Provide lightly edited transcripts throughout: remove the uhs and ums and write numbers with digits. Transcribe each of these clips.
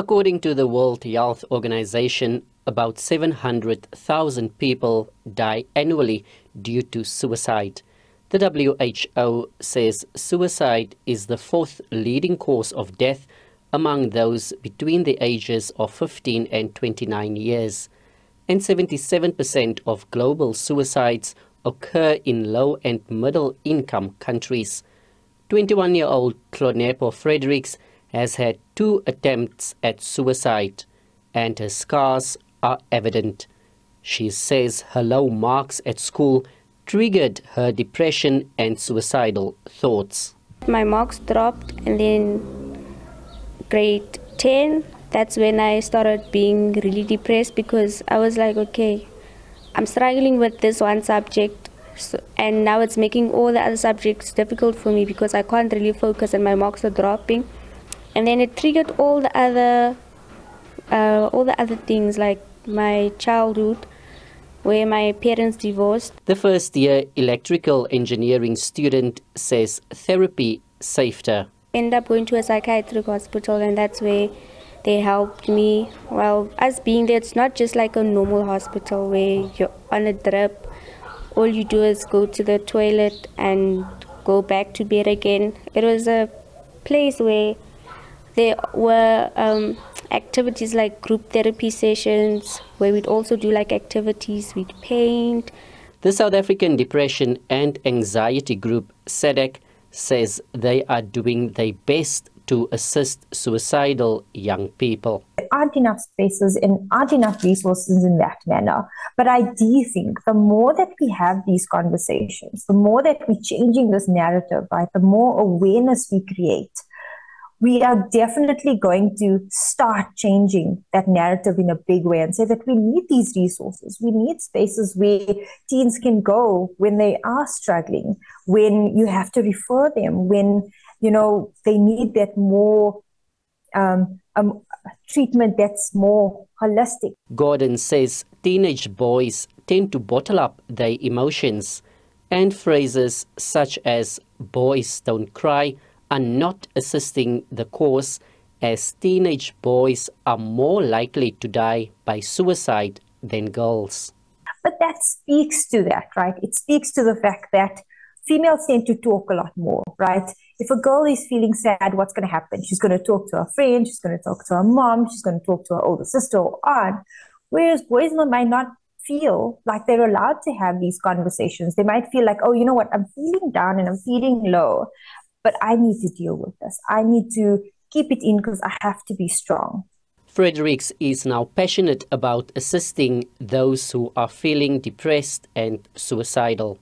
According to the World Health Organization, about 700,000 people die annually due to suicide. The WHO says suicide is the fourth leading cause of death among those between the ages of 15 and 29 years, and 77% of global suicides occur in low- and middle-income countries. 21-year-old Claudine Porfreidrix has had 2 attempts at suicide, and her scars are evident. She says her low marks at school triggered her depression and suicidal thoughts. My marks dropped, and then grade 10, that's when I started being really depressed, because I was like, okay, I'm struggling with this one subject, and now it's making all the other subjects difficult for me because I can't really focus and my marks are dropping. And then it triggered all the other things, like my childhood, where my parents divorced. The first-year electrical engineering student says therapy saved her. I ended up going to a psychiatric hospital, and that's where they helped me. Well, us being there, it's not just like a normal hospital where you're on a drip. All you do is go to the toilet and go back to bed again. It was a place where there were activities like group therapy sessions, where we'd also do like activities, we'd paint. The South African Depression and Anxiety Group, SADAG, says they are doing their best to assist suicidal young people. There aren't enough spaces and aren't enough resources in that manner. But I do think the more that we have these conversations, the more that we're changing this narrative, right, the more awareness we create, we are definitely going to start changing that narrative in a big way and say that we need these resources. We need spaces where teens can go when they are struggling, when you have to refer them, when, you know, they need that more treatment that's more holistic. Gordon says teenage boys tend to bottle up their emotions, and phrases such as "boys don't cry" are not assisting the cause, as teenage boys are more likely to die by suicide than girls. But that speaks to that, right? It speaks to the fact that females tend to talk a lot more, right? If a girl is feeling sad, what's going to happen? She's going to talk to her friend, she's going to talk to her mom, she's going to talk to her older sister or aunt, whereas boys might not feel like they're allowed to have these conversations. They might feel like, oh, you know what, I'm feeling down and I'm feeling low, but I need to deal with this. I need to keep it in because I have to be strong. Fredericks is now passionate about assisting those who are feeling depressed and suicidal.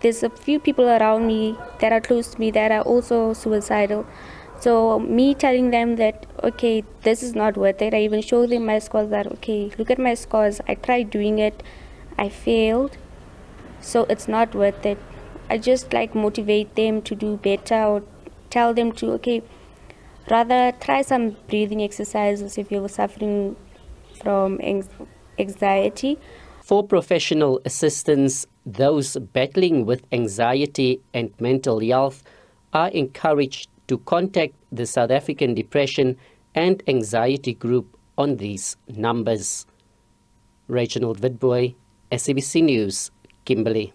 There's a few people around me that are close to me that are also suicidal. So me telling them that, okay, this is not worth it. I even show them my scores that, okay, look at my scores. I tried doing it. I failed. So it's not worth it. I just like motivate them to do better, or tell them to, okay, rather try some breathing exercises if you're suffering from anxiety. For professional assistance, those battling with anxiety and mental health are encouraged to contact the South African Depression and Anxiety Group on these numbers. Reginald Vidboy, SABC News, Kimberley.